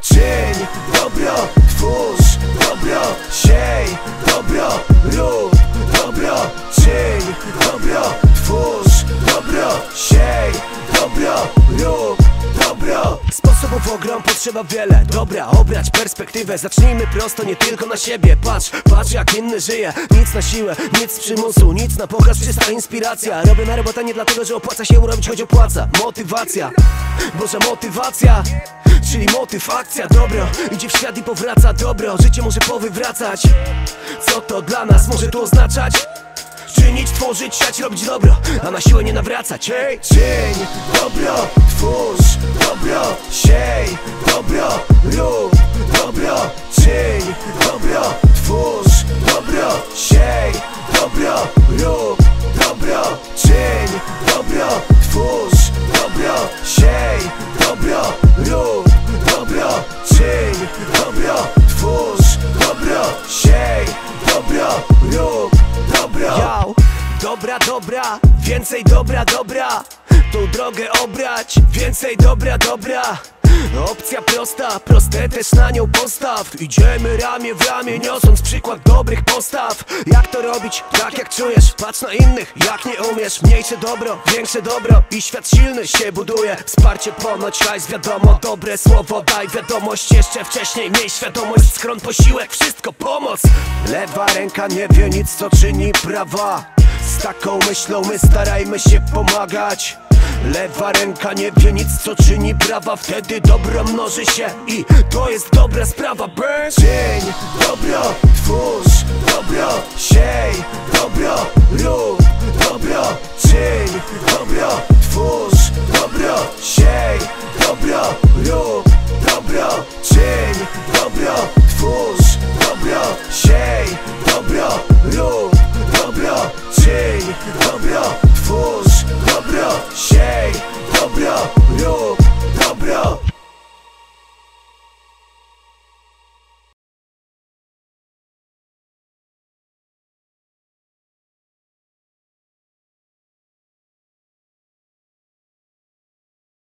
Czyń dobro, twórz dobro, siej dobro, rób dobro. Czyń dobro, twórz dobro, siej dobro, rób dobro. Sposobów ogrom potrzeba wiele. Dobra, obrać perspektywę. Zacznijmy prosto, nie tylko na siebie. Patrz, patrz jak inny żyje. Nic na siłę, nic z przymusu, nic na pokaz, czysta inspiracja. Robię na robotę nie dlatego, że opłaca się robić, choć opłaca. Motywacja, Boża motywacja, czyli motyw, akcja. Dobro idzie w świat i powraca. Dobro, życie może powywracać. Co to dla nas może tu oznaczać? Czynić, tworzyć, siać, robić dobro, a na siłę nie nawracać. Hej! Czyń dobro, twórz dobro, siej dobro, rób dobro. Czyń dobro, twórz dobro, siej dobro, rób dobro. Czyń dobro, twórz dobro, siej dobro, rób dobro. Czyń dobro, twórz dobro, siej dobro, rób dobro. Yo, dobra, dobra, więcej dobra, dobra. Tą drogę obrać, więcej dobra, dobra. Opcja prosta, proste też na nią postaw. Idziemy ramię w ramię, niosąc przykład dobrych postaw. Jak to robić? Tak jak czujesz. Patrz na innych, jak nie umiesz. Mniejsze dobro, większe dobro i świat silny się buduje. Wsparcie ponoć hajs, wiadomo, dobre słowo daj wiadomość. Jeszcze wcześniej miej świadomość, skron posiłek, wszystko pomoc. Lewa ręka nie wie nic, co czyni prawa. Z taką myślą my starajmy się pomagać. Lewa ręka nie wie nic, co czyni prawa. Wtedy dobro mnoży się i to jest dobra sprawa. Czyń dobro, twórz dobro, siej dobro, rób dobro. Czyń dobro, twórz dobro, siej dobro, rób.